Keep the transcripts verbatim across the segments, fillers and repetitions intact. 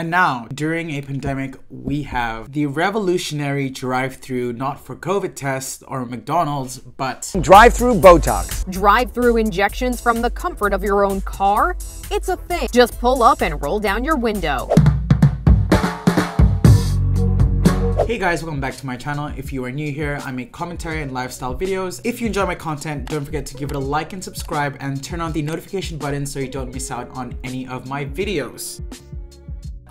And now, during a pandemic, we have the revolutionary drive-through, not for COVID tests or McDonald's, but drive-through Botox. Drive-through injections from the comfort of your own car? It's a thing. Just pull up and roll down your window. Hey guys, welcome back to my channel. If you are new here, I make commentary and lifestyle videos. If you enjoy my content, don't forget to give it a like and subscribe and turn on the notification button so you don't miss out on any of my videos.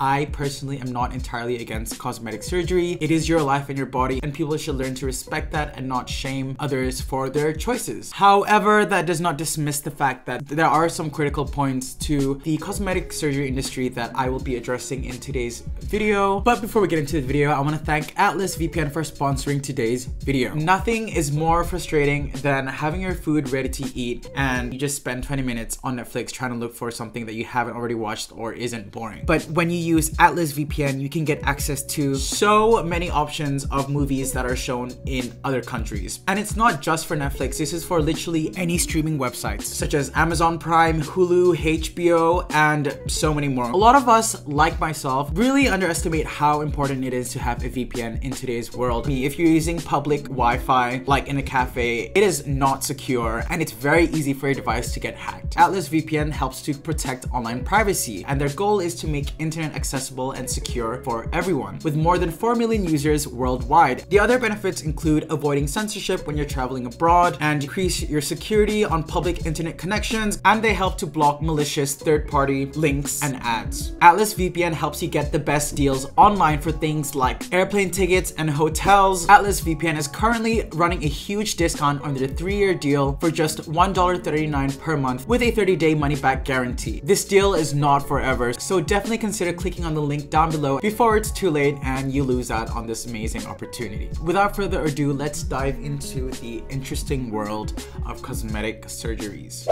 I personally am not entirely against cosmetic surgery. It is your life and your body, and people should learn to respect that and not shame others for their choices. However, that does not dismiss the fact that there are some critical points to the cosmetic surgery industry that I will be addressing in today's video. But before we get into the video, I want to thank Atlas V P N for sponsoring today's video. Nothing is more frustrating than having your food ready to eat and you just spend twenty minutes on Netflix trying to look for something that you haven't already watched or isn't boring. But when you use Atlas V P N, you can get access to so many options of movies that are shown in other countries. And it's not just for Netflix, this is for literally any streaming websites such as Amazon Prime, Hulu, H B O, and so many more. A lot of us, like myself, really underestimate how important it is to have a V P N in today's world. I mean, if you're using public Wi-Fi, like in a cafe, it is not secure and it's very easy for your device to get hacked. Atlas V P N helps to protect online privacy, and their goal is to make internet accessible and secure for everyone, with more than four million users worldwide. The other benefits include avoiding censorship when you're traveling abroad and decrease your security on public internet connections, and they help to block malicious third-party links and ads. Atlas V P N helps you get the best deals online for things like airplane tickets and hotels. Atlas V P N is currently running a huge discount under the three-year deal for just one dollar thirty-nine per month with a thirty-day money-back guarantee. This deal is not forever, so definitely consider clicking Clicking on the link down below before it's too late and you lose out on this amazing opportunity. Without further ado, let's dive into the interesting world of cosmetic surgeries.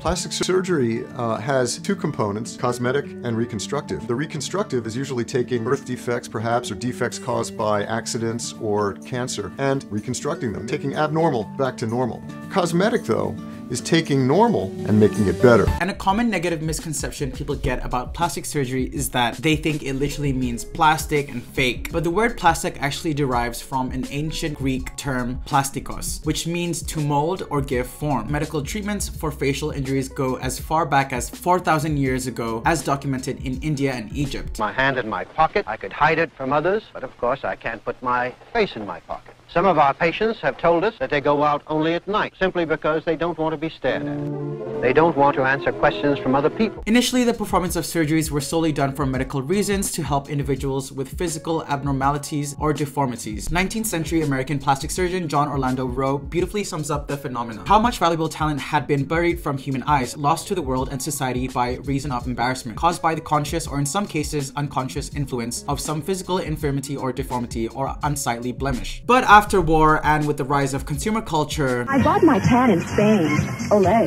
Plastic surgery uh, has two components, cosmetic and reconstructive. The reconstructive is usually taking birth defects, perhaps, or defects caused by accidents or cancer, and reconstructing them, taking abnormal back to normal. Cosmetic, though, is taking normal and making it better. And a common negative misconception people get about plastic surgery is that they think it literally means plastic and fake. But the word plastic actually derives from an ancient Greek term, plastikos, which means to mold or give form. Medical treatments for facial injuries go as far back as four thousand years ago, as documented in India and Egypt. My hand in my pocket, I could hide it from others, but of course I can't put my face in my pocket. Some of our patients have told us that they go out only at night, simply because they don't want to be stared at. They don't want to answer questions from other people. Initially, the performance of surgeries were solely done for medical reasons to help individuals with physical abnormalities or deformities. nineteenth century American plastic surgeon John Orlando Roe beautifully sums up the phenomenon. How much valuable talent had been buried from human eyes, lost to the world and society by reason of embarrassment, caused by the conscious or in some cases unconscious influence of some physical infirmity or deformity or unsightly blemish. But I After war and with the rise of consumer culture, I got my tan in Spain. Olé.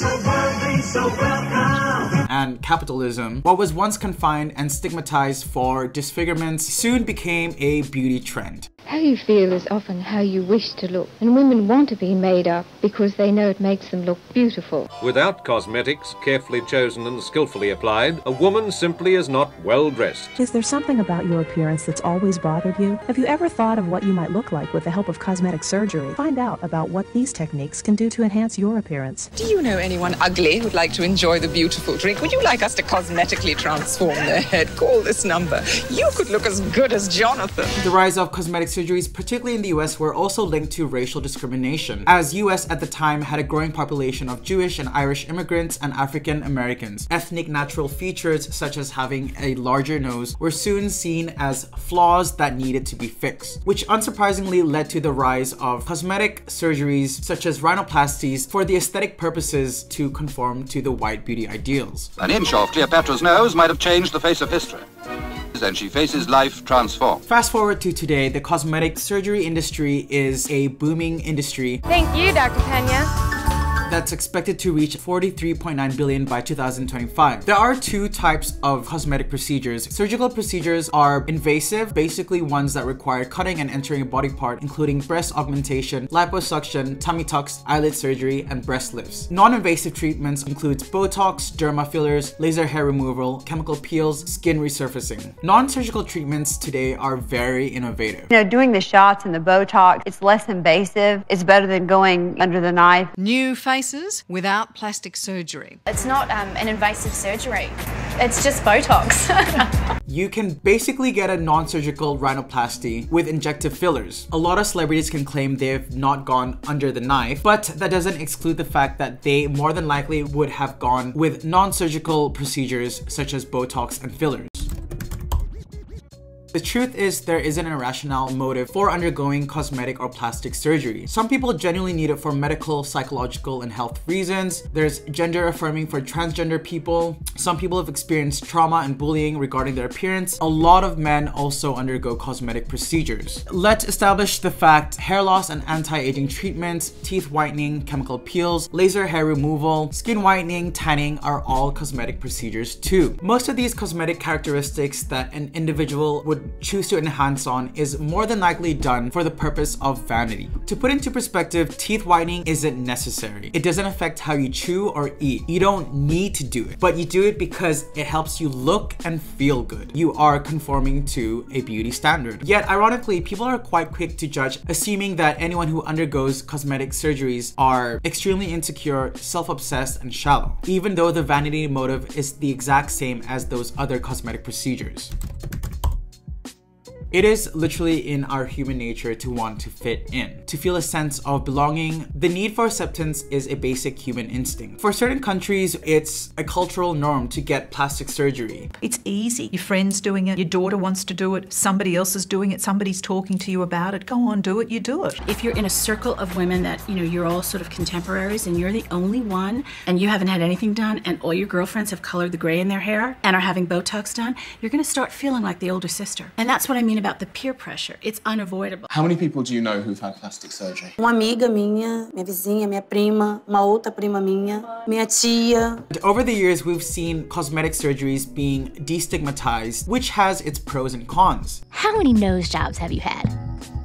So worthy, so welcome. And capitalism, what was once confined and stigmatized for disfigurements soon became a beauty trend. How you feel is often how you wish to look, and women want to be made up because they know it makes them look beautiful. Without cosmetics, carefully chosen and skillfully applied, a woman simply is not well dressed. Is there something about your appearance that's always bothered you? Have you ever thought of what you might look like with the help of cosmetic surgery? Find out about what these techniques can do to enhance your appearance. Do you know anyone ugly who'd like to enjoy the beautiful drink? Would you like us to cosmetically transform their head? Call this number. You could look as good as Jonathan. The rise of cosmetic surgeries, particularly in the U S, were also linked to racial discrimination, as U S at the time had a growing population of Jewish and Irish immigrants and African Americans. Ethnic natural features, such as having a larger nose, were soon seen as flaws that needed to be fixed, which unsurprisingly led to the rise of cosmetic surgeries such as rhinoplasties for the aesthetic purposes to conform to the white beauty ideals. An inch off Cleopatra's nose might have changed the face of history, and she faces life transformed. Fast forward to today, the cosmetic surgery industry is a booming industry. Thank you, Doctor Pena. that's expected to reach forty-three point nine billion by two thousand twenty-five. There are two types of cosmetic procedures. Surgical procedures are invasive, basically ones that require cutting and entering a body part, including breast augmentation, liposuction, tummy tucks, eyelid surgery, and breast lifts. Non-invasive treatments includes Botox, derma fillers, laser hair removal, chemical peels, skin resurfacing. Non-surgical treatments today are very innovative. You know, doing the shots and the Botox, it's less invasive. It's better than going under the knife. New faces without plastic surgery. It's not um, an invasive surgery. It's just Botox. You can basically get a non-surgical rhinoplasty with injective fillers. A lot of celebrities can claim they've not gone under the knife, but that doesn't exclude the fact that they more than likely would have gone with non-surgical procedures such as Botox and fillers. The truth is there isn't a rational motive for undergoing cosmetic or plastic surgery. Some people genuinely need it for medical, psychological, and health reasons. There's gender affirming for transgender people. Some people have experienced trauma and bullying regarding their appearance. A lot of men also undergo cosmetic procedures. Let's establish the fact: hair loss and anti-aging treatments, teeth whitening, chemical peels, laser hair removal, skin whitening, tanning are all cosmetic procedures too. Most of these cosmetic characteristics that an individual would choose to enhance on is more than likely done for the purpose of vanity. To put into perspective, teeth whitening isn't necessary. It doesn't affect how you chew or eat. You don't need to do it, but you do it because it helps you look and feel good. You are conforming to a beauty standard. Yet, ironically, people are quite quick to judge, assuming that anyone who undergoes cosmetic surgeries are extremely insecure, self-obsessed, and shallow, even though the vanity motive is the exact same as those other cosmetic procedures. It is literally in our human nature to want to fit in, to feel a sense of belonging. The need for acceptance is a basic human instinct. For certain countries, it's a cultural norm to get plastic surgery. It's easy. Your friend's doing it, your daughter wants to do it, somebody else is doing it, somebody's talking to you about it. Go on, do it, you do it. If you're in a circle of women that, you know, you're all sort of contemporaries and you're the only one and you haven't had anything done and all your girlfriends have colored the gray in their hair and are having Botox done, you're gonna start feeling like the older sister. And that's what I mean about about the peer pressure. It's unavoidable. How many people do you know who've had plastic surgery? Uma amiga minha, minha vizinha, minha prima, uma outra prima minha, minha tia. Over the years, we've seen cosmetic surgeries being destigmatized, which has its pros and cons. How many nose jobs have you had?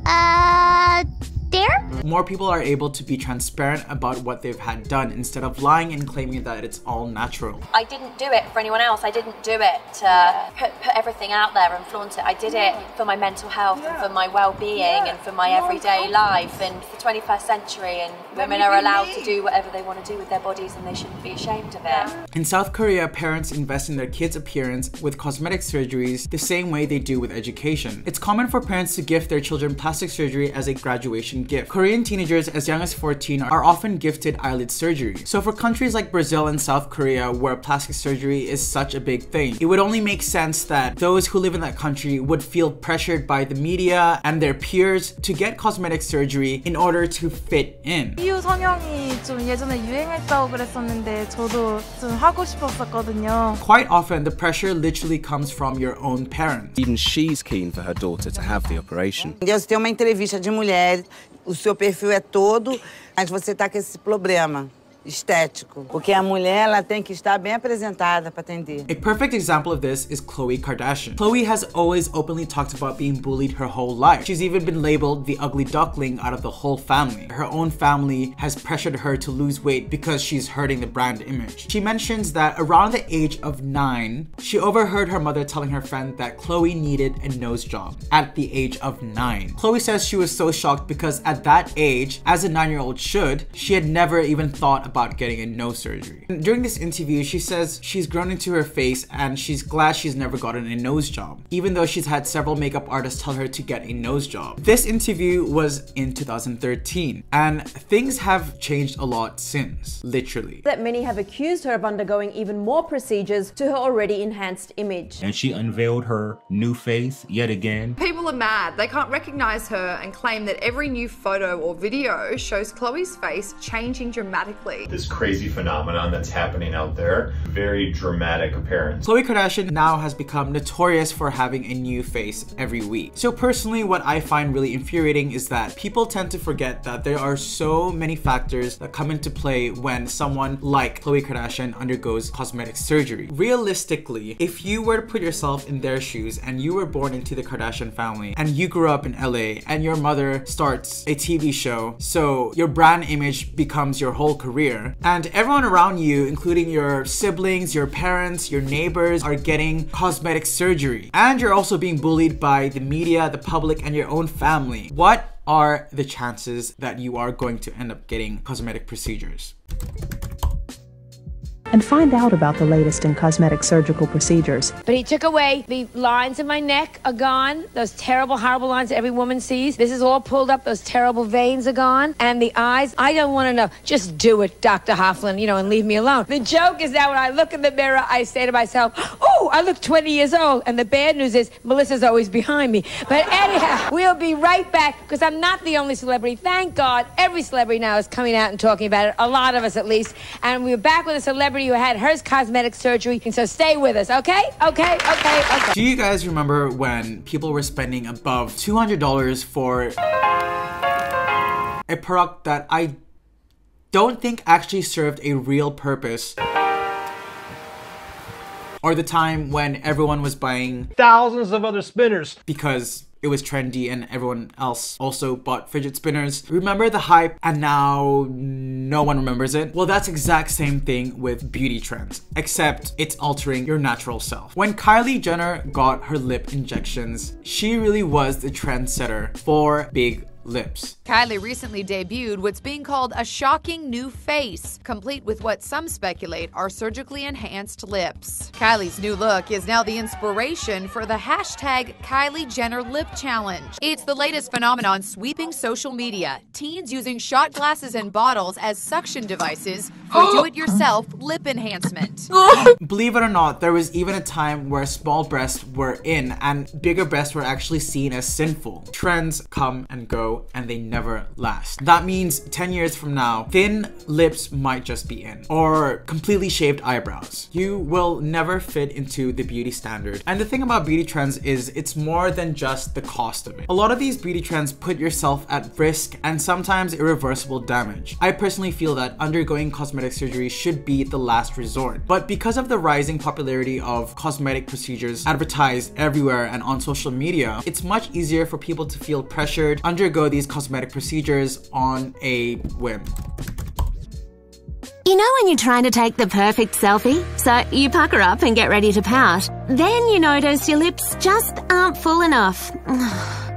Uh... There? More people are able to be transparent about what they've had done instead of lying and claiming that it's all natural. I didn't do it for anyone else. I didn't do it to yeah. put, put everything out there and flaunt it. I did yeah. it for my mental health yeah. and for my well-being yeah. and for my everyday no, life and for the twenty-first century, and when women are allowed to do whatever they want to do with their bodies and they shouldn't be ashamed of it. Yeah. In South Korea, parents invest in their kids' appearance with cosmetic surgeries the same way they do with education. It's common for parents to gift their children plastic surgery as a graduation gift. Korean teenagers as young as fourteen are often gifted eyelid surgery. So for countries like Brazil and South Korea, where plastic surgery is such a big thing, it would only make sense that those who live in that country would feel pressured by the media and their peers to get cosmetic surgery in order to fit in. 이유 성형이 좀 예전에 유행했다고 그랬었는데 저도 좀 하고 싶었었거든요. Quite often, the pressure literally comes from your own parents. Even she's keen for her daughter to have the operation. Deus tem uma entrevista de mulher. O seu perfil é todo, mas você tá com esse problema estético, porque a mulher ela tem que estar bem apresentada para atender. A perfect example of this is Khloe Kardashian. Khloe has always openly talked about being bullied her whole life. She's even been labeled the ugly duckling out of the whole family. Her own family has pressured her to lose weight because she's hurting the brand image. She mentions that around the age of nine, she overheard her mother telling her friend that Khloe needed a nose job at the age of nine. Khloe says she was so shocked because at that age, as a nine-year-old should, she had never even thought about getting a nose surgery. During this interview, she says she's grown into her face and she's glad she's never gotten a nose job, even though she's had several makeup artists tell her to get a nose job. This interview was in two thousand thirteen, and things have changed a lot since, literally. That many have accused her of undergoing even more procedures to her already enhanced image. And she unveiled her new face yet again. People are mad. They can't recognize her and claim that every new photo or video shows Khloe's face changing dramatically. right. This crazy phenomenon that's happening out there, very dramatic appearance. Khloe Kardashian now has become notorious for having a new face every week. So personally, what I find really infuriating is that people tend to forget that there are so many factors that come into play when someone like Khloe Kardashian undergoes cosmetic surgery. Realistically, if you were to put yourself in their shoes and you were born into the Kardashian family and you grew up in L A and your mother starts a T V show, so your brand image becomes your whole career, and everyone around you, including your siblings, your parents, your neighbors, are getting cosmetic surgery, and you're also being bullied by the media, the public, and your own family, what are the chances that you are going to end up getting cosmetic procedures? And find out about the latest in cosmetic surgical procedures. But he took away the lines in my neck, are gone. Those terrible, horrible lines that every woman sees. This is all pulled up. Those terrible veins are gone. And the eyes, I don't want to know. Just do it, Doctor Hofflin, you know, and leave me alone. The joke is that when I look in the mirror, I say to myself, oh, I look twenty years old. And the bad news is Melissa's always behind me. But anyhow, we'll be right back, because I'm not the only celebrity. Thank God every celebrity now is coming out and talking about it. A lot of us, at least. And we're back with a celebrity who had hers cosmetic surgery, and so stay with us, okay? Okay, okay, okay. Do you guys remember when people were spending above two hundred dollars for a product that I don't think actually served a real purpose? Or the time when everyone was buying thousands of other spinners because it was trendy and everyone else also bought fidget spinners. Remember the hype, and now no one remembers it? Well, that's exact same thing with beauty trends, except it's altering your natural self. When Kylie Jenner got her lip injections, she really was the trendsetter for big lips. Kylie recently debuted what's being called a shocking new face, complete with what some speculate are surgically enhanced lips. Kylie's new look is now the inspiration for the hashtag Kylie Jenner Lip Challenge. It's the latest phenomenon sweeping social media, teens using shot glasses and bottles as suction devices for do-it-yourself lip enhancement. Believe it or not, there was even a time where small breasts were in and bigger breasts were actually seen as sinful. Trends come and go, and they never last. That means ten years from now, thin lips might just be in, or completely shaved eyebrows. You will never fit into the beauty standard. And the thing about beauty trends is it's more than just the cost of it. A lot of these beauty trends put yourself at risk and sometimes irreversible damage. I personally feel that undergoing cosmetic surgery should be the last resort. But because of the rising popularity of cosmetic procedures advertised everywhere and on social media, it's much easier for people to feel pressured, undergo these cosmetic procedures on a whim. You know when you're trying to take the perfect selfie? So you pucker up and get ready to pout. Then you notice your lips just aren't full enough.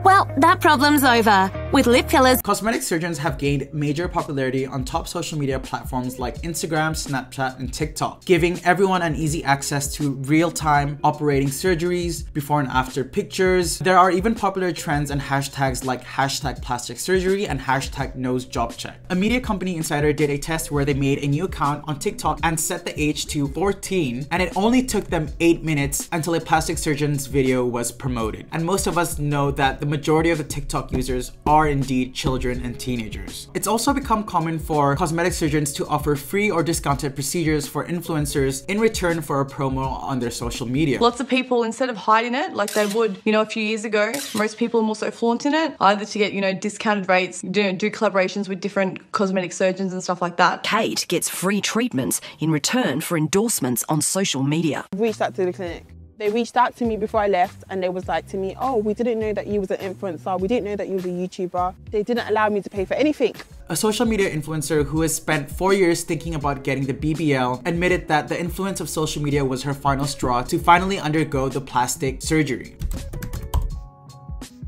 Well, that problem's over. With lip fillers, cosmetic surgeons have gained major popularity on top social media platforms like Instagram, Snapchat, and TikTok, giving everyone an easy access to real-time operating surgeries, before and after pictures. There are even popular trends and hashtags like hashtag plastic surgery and hashtag nose job check. A media company, Insider, did a test where they made a new account on TikTok and set the age to fourteen, and it only took them eight minutes until a plastic surgeon's video was promoted. And most of us know that the majority of the TikTok users are Are indeed children and teenagers. It's also become common for cosmetic surgeons to offer free or discounted procedures for influencers in return for a promo on their social media. Lots of people, instead of hiding it like they would, you know, a few years ago, most people are also flaunting it, either to get, you know, discounted rates, do, do collaborations with different cosmetic surgeons and stuff like that. Kate gets free treatments in return for endorsements on social media. Reached out to the clinic. They reached out to me before I left, and they was like to me, oh, we didn't know that you was an influencer. We didn't know that you was a YouTuber. They didn't allow me to pay for anything. A social media influencer who has spent four years thinking about getting the B B L admitted that the influence of social media was her final straw to finally undergo the plastic surgery.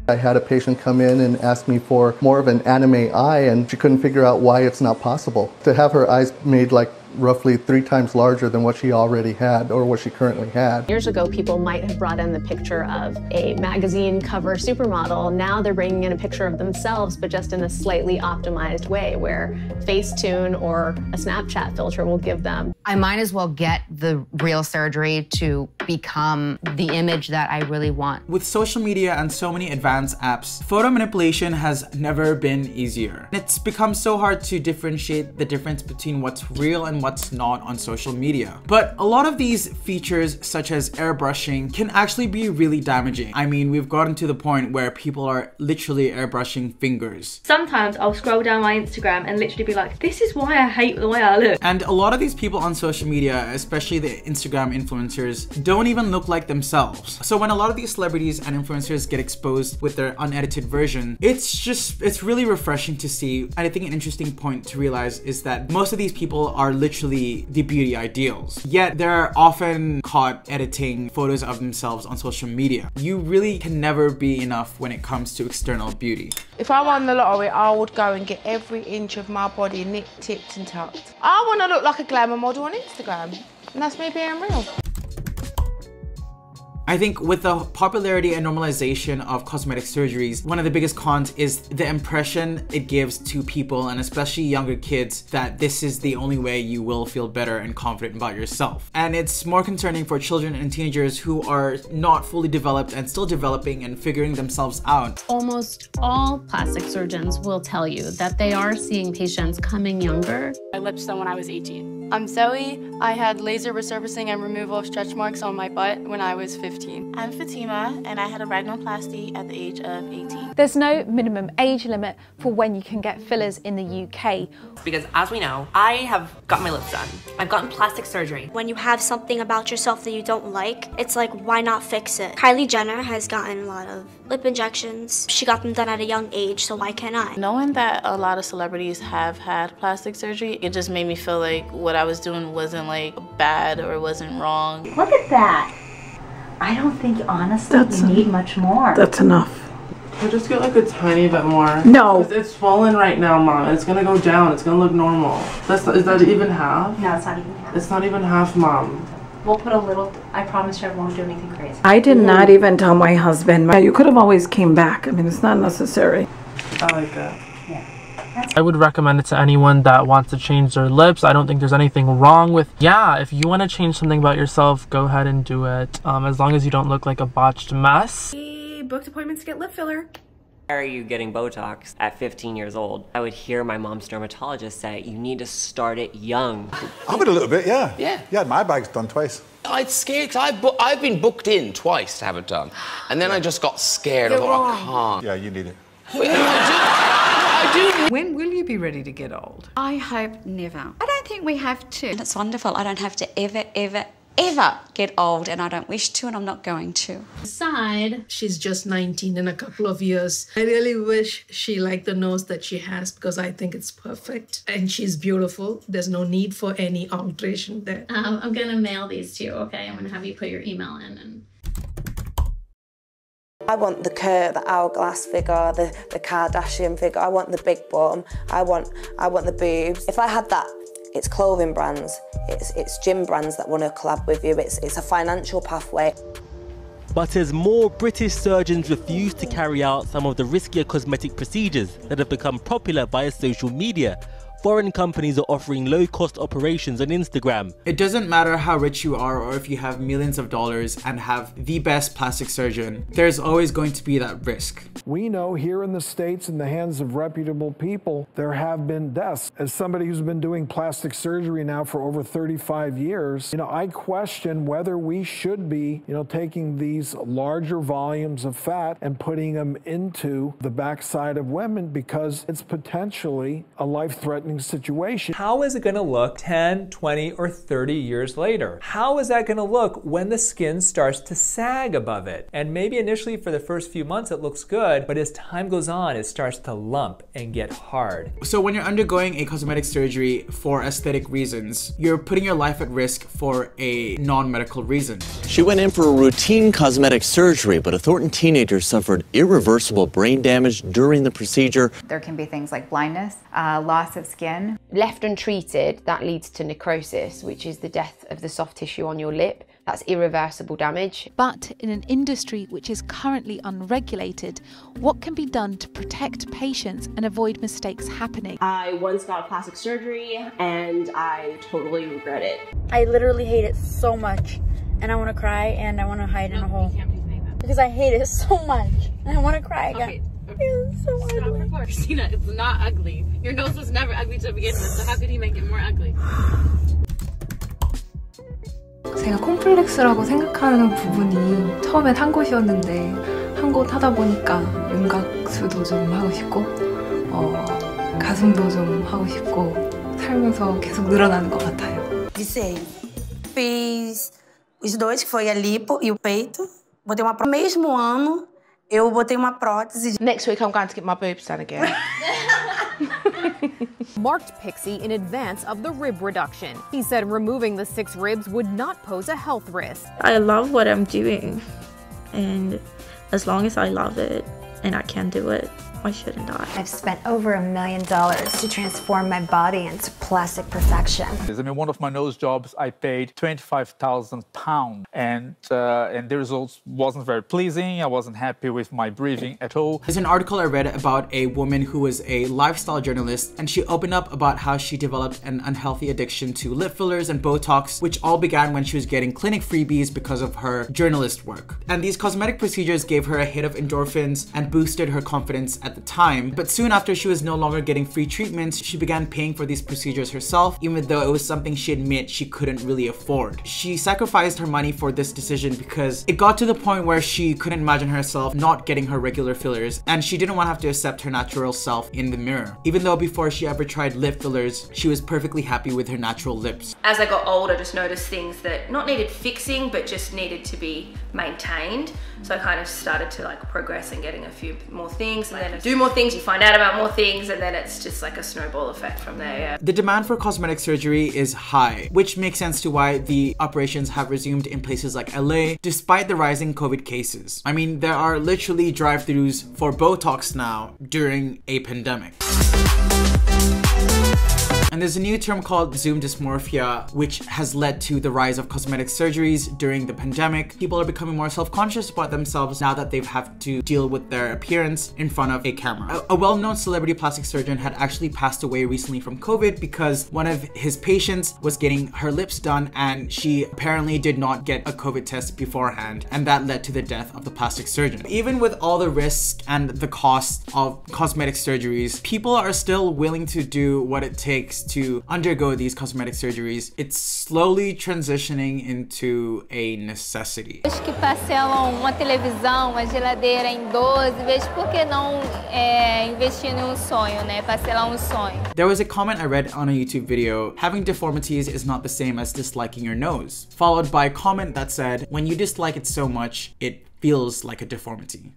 I had a patient come in and ask me for more of an anime eye, and she couldn't figure out why it's not possible. To have her eyes made like roughly three times larger than what she already had or what she currently had. Years ago, people might have brought in the picture of a magazine cover supermodel. Now they're bringing in a picture of themselves, but just in a slightly optimized way where Facetune or a Snapchat filter will give them. I might as well get the real surgery to become the image that I really want. With social media and so many advanced apps, photo manipulation has never been easier. It's become so hard to differentiate the difference between what's real and what's not on social media. But a lot of these features, such as airbrushing, can actually be really damaging. I mean, we've gotten to the point where people are literally airbrushing fingers. Sometimes I'll scroll down my Instagram and literally be like, this is why I hate the way I look. And a lot of these people on social media, especially the Instagram influencers, don't even look like themselves. So when a lot of these celebrities and influencers get exposed with their unedited version, it's just, it's really refreshing to see. And I think an interesting point to realize is that most of these people are literally the beauty ideals, yet they're often caught editing photos of themselves on social media. You really can never be enough when it comes to external beauty. If I won the lottery, I would go and get every inch of my body nicked, tipped and tucked. I want to look like a glamour model on Instagram, and that's me being real. I think with the popularity and normalization of cosmetic surgeries, one of the biggest cons is the impression it gives to people, and especially younger kids, that this is the only way you will feel better and confident about yourself. And it's more concerning for children and teenagers who are not fully developed and still developing and figuring themselves out. Almost all plastic surgeons will tell you that they are seeing patients coming younger. I lip stung when I was eighteen. I'm Zoe. I had laser resurfacing and removal of stretch marks on my butt when I was fifteen. I'm Fatima, and I had a rhinoplasty at the age of eighteen. There's no minimum age limit for when you can get fillers in the U K. Because as we know, I have got my lips done. I've gotten plastic surgery. When you have something about yourself that you don't like, it's like, why not fix it? Kylie Jenner has gotten a lot of lip injections. She got them done at a young age, so why can't I? Knowing that a lot of celebrities have had plastic surgery, it just made me feel like what I was doing wasn't like bad or wasn't wrong. Look at that. I don't think, honestly, that's you need much more. That's enough. I'll just get like a tiny bit more. No. It's swollen right now, Mom. It's going to go down. It's going to look normal. That's not, is that even half? No, it's not even half. It's not even half, Mom. We'll put a little. I promise you I won't do anything crazy. I did mm. not even tell my husband. You could have always came back. I mean, it's not necessary. I like that. I would recommend it to anyone that wants to change their lips. I don't think there's anything wrong with, yeah, if you want to change something about yourself, go ahead and do it. Um, as long as you don't look like a botched mess. We booked appointments to get lip filler. Why are you getting Botox at fifteen years old? I would hear my mom's dermatologist say, you need to start it young. I would a little bit, yeah. Yeah. Yeah, my bag's done twice. I'd scared, because I've, I've been booked in twice to have it done. And then yeah. I just got scared. You're I thought, wrong. I can't. Yeah, you need it. Wait, no, I do. When will you be ready to get old? I hope never. I don't think we have to. And it's wonderful. I don't have to ever, ever, ever get old, and I don't wish to, and I'm not going to. Aside, she's just nineteen in a couple of years. I really wish she liked the nose that she has, because I think it's perfect. And she's beautiful. There's no need for any alteration there. Um, I'm going to mail these to you, okay? I'm going to have you put your email in and... I want the curve, the hourglass figure, the, the Kardashian figure. I want the big bum. I want, I want the boobs. If I had that, it's clothing brands, it's, it's gym brands that want to collab with you. It's, it's a financial pathway. But as more British surgeons refuse to carry out some of the riskier cosmetic procedures that have become popular via social media, foreign companies are offering low-cost operations on Instagram. It doesn't matter how rich you are or if you have millions of dollars and have the best plastic surgeon, there's always going to be that risk. We know here in the States, in the hands of reputable people, there have been deaths. As somebody who's been doing plastic surgery now for over thirty-five years, you know, I question whether we should be, you know, taking these larger volumes of fat and putting them into the backside of women, because it's potentially a life-threatening situation. How is it going to look ten, twenty, or thirty years later? How is that going to look when the skin starts to sag above it? And maybe initially for the first few months it looks good, but as time goes on it starts to lump and get hard. So when you're undergoing a cosmetic surgery for aesthetic reasons, you're putting your life at risk for a non-medical reason. She went in for a routine cosmetic surgery, but a Thornton teenager suffered irreversible brain damage during the procedure. There can be things like blindness, uh, loss of skin skin. Left untreated, that leads to necrosis, which is the death of the soft tissue on your lip. That's irreversible damage. But in an industry which is currently unregulated, what can be done to protect patients and avoid mistakes happening? I once got plastic surgery and I totally regret it. I literally hate it so much and I want to cry and I want to hide no, in a hole. Because I hate it so much and I want to cry again. Okay. It's so ugly. Christina, it's not ugly. Your nose was never ugly to begin with, so how could he make it more ugly? 제가 콤플렉스라고 생각하는 부분이 처음엔 한 곳이었는데 한 곳 하다 보니까 윤곽수도 좀 하고 싶고 어, 가슴도 좀 하고 싶고 살면서 계속 늘어나는 것 같아요. Disse, fiz os dois que foi a lipo e o peito. Botei uma pro mesmo ano. Eu botei uma prótese. Next week I'm going to get my boobs done again. Marked Pixie in advance of the rib reduction. He said removing the six ribs would not pose a health risk. I love what I'm doing, and as long as I love it and I can do it, I shouldn't die. I've spent over a million dollars to transform my body into plastic perfection. I mean, one of my nose jobs, I paid twenty-five thousand pounds, and uh, and the results wasn't very pleasing. I wasn't happy with my breathing at all. There's an article I read about a woman who was a lifestyle journalist, and she opened up about how she developed an unhealthy addiction to lip fillers and Botox, which all began when she was getting clinic freebies because of her journalist work. And these cosmetic procedures gave her a hit of endorphins and boosted her confidence at the time, but soon after she was no longer getting free treatments, she began paying for these procedures herself, even though it was something she admitted she couldn't really afford. She sacrificed her money for this decision because it got to the point where she couldn't imagine herself not getting her regular fillers, and she didn't want to have to accept her natural self in the mirror. Even though before she ever tried lip fillers, she was perfectly happy with her natural lips. As I got older, I just noticed things that not needed fixing, but just needed to be maintained. So I kind of started to like progress and getting a few more things, and then do more things, you find out about more things, and then it's just like a snowball effect from there, yeah. The demand for cosmetic surgery is high, which makes sense to why the operations have resumed in places like L A, despite the rising COVID cases. I mean, there are literally drive-thrus for Botox now during a pandemic. And there's a new term called Zoom Dysmorphia, which has led to the rise of cosmetic surgeries during the pandemic. People are becoming more self-conscious about themselves now that they've had to deal with their appearance in front of a camera. A, a well-known celebrity plastic surgeon had actually passed away recently from COVID because one of his patients was getting her lips done and she apparently did not get a COVID test beforehand, and that led to the death of the plastic surgeon. Even with all the risks and the cost of cosmetic surgeries, people are still willing to do what it takes to undergo these cosmetic surgeries. It's slowly transitioning into a necessity. Acho que parcelam uma televisão, uma geladeira em doze vezes, por que não investir em um sonho, né? Parcelar um sonho. There was a comment I read on a YouTube video, having deformities is not the same as disliking your nose, followed by a comment that said, when you dislike it so much, it feels like a deformity.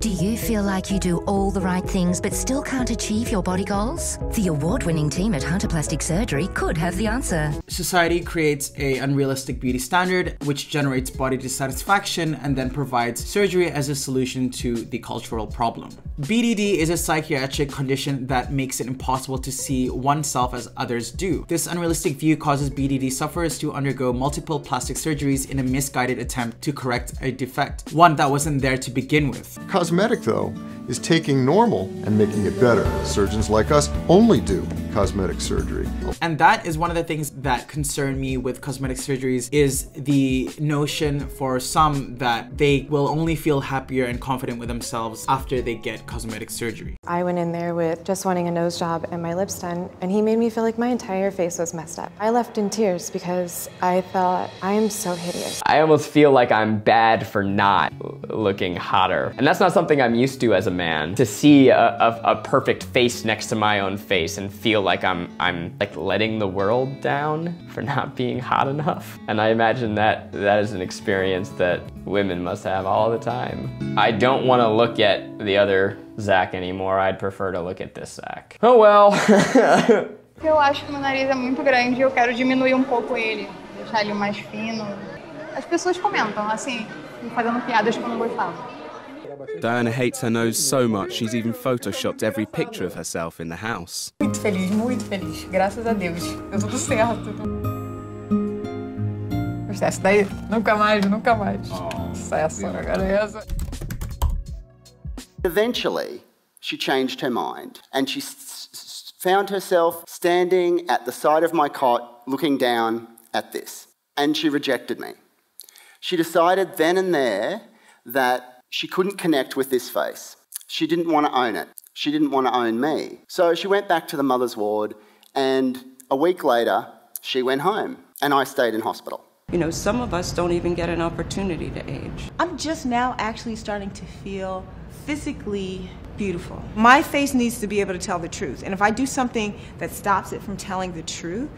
Do you feel like you do all the right things but still can't achieve your body goals? The award-winning team at Hunter Plastic Surgery could have the answer. Society creates an unrealistic beauty standard which generates body dissatisfaction and then provides surgery as a solution to the cultural problem. B D D is a psychiatric condition that makes it impossible to see oneself as others do. This unrealistic view causes B D D sufferers to undergo multiple plastic surgeries in a misguided attempt to correct a defect, one that wasn't there to begin with. Cosmetic Cosmetic, though, is taking normal and making it better. Surgeons like us only do cosmetic surgery. And that is one of the things that concern me with cosmetic surgeries is the notion for some that they will only feel happier and confident with themselves after they get cosmetic surgery. I went in there with just wanting a nose job and my lips done, and he made me feel like my entire face was messed up. I left in tears because I thought, I am so hideous. I almost feel like I'm bad for not looking hotter. And that's not something Something I'm used to as a man, to see a, a, a perfect face next to my own face and feel like I'm I'm like letting the world down for not being hot enough. And I imagine that that is an experience that women must have all the time. I don't want to look at the other Zach anymore. I'd prefer to look at this Zach. Oh well. Eu acho que meu nariz é muito grande. Eu quero diminuir um pouco ele, deixar ele mais fino. As pessoas comentam assim, fazendo piadas que eu não gostava. Diana hates her nose so much she's even photoshopped every picture of herself in the house. Muito feliz, muito feliz. Graças a Deus. Deu tudo certo. Essa daí nunca mais, nunca mais. Sucesso, agora. Eventually, she changed her mind and she found herself standing at the side of my cot looking down at this. And she rejected me. She decided then and there that she couldn't connect with this face. She didn't want to own it. She didn't want to own me. So she went back to the mother's ward, and a week later, she went home, and I stayed in hospital. You know, some of us don't even get an opportunity to age. I'm just now actually starting to feel physically beautiful. My face needs to be able to tell the truth, and if I do something that stops it from telling the truth,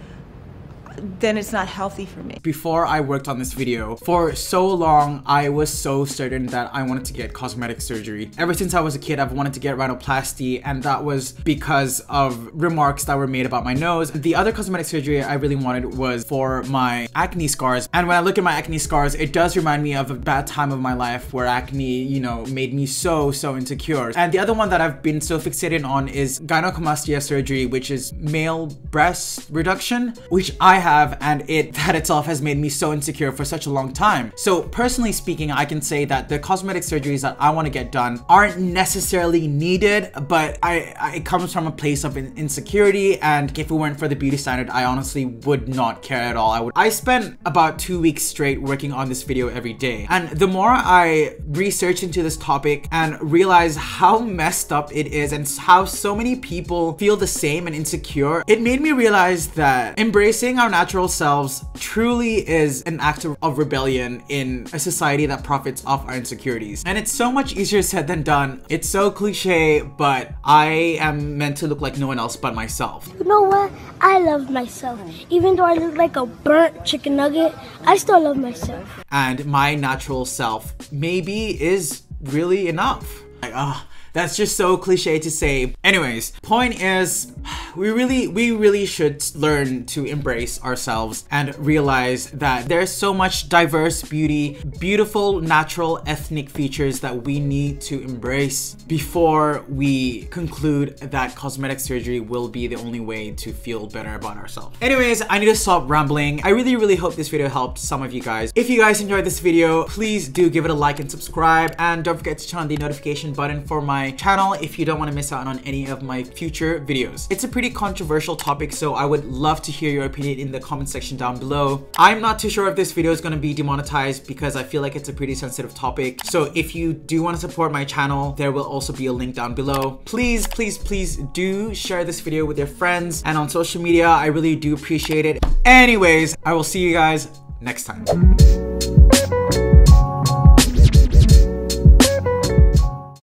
then it's not healthy for me. Before I worked on this video, for so long, I was so certain that I wanted to get cosmetic surgery. Ever since I was a kid, I've wanted to get rhinoplasty, and that was because of remarks that were made about my nose. The other cosmetic surgery I really wanted was for my acne scars. And when I look at my acne scars, it does remind me of a bad time of my life where acne, you know, made me so, so insecure. And the other one that I've been so fixated on is gynecomastia surgery, which is male breast reduction, which I have Have, and it that itself has made me so insecure for such a long time. So personally speaking, I can say that the cosmetic surgeries that I want to get done aren't necessarily needed, but I, I it comes from a place of insecurity, and if it weren't for the beauty standard, I honestly would not care at all. I would I spent about two weeks straight working on this video every day, and the more I research into this topic and realize how messed up it is and how so many people feel the same and insecure, it made me realize that embracing our natural selves truly is an act of rebellion in a society that profits off our insecurities. And it's so much easier said than done. It's so cliche, but I am meant to look like no one else but myself. You know what? I love myself. Even though I look like a burnt chicken nugget, I still love myself. And my natural self maybe is really enough. Like, ah. Uh, That's just so cliche to say. Anyways, point is, we really, we really should learn to embrace ourselves and realize that there's so much diverse beauty, beautiful, natural, ethnic features that we need to embrace before we conclude that cosmetic surgery will be the only way to feel better about ourselves. Anyways, I need to stop rambling. I really, really hope this video helped some of you guys. If you guys enjoyed this video, please do give it a like and subscribe, and don't forget to turn on the notification button for my channel if you don't want to miss out on any of my future videos. It's a pretty controversial topic, so I would love to hear your opinion in the comment section down below. I'm not too sure if this video is going to be demonetized because I feel like it's a pretty sensitive topic. So if you do want to support my channel, there will also be a link down below. Please, please, please do share this video with your friends and on social media. I really do appreciate it. Anyways, I will see you guys next time.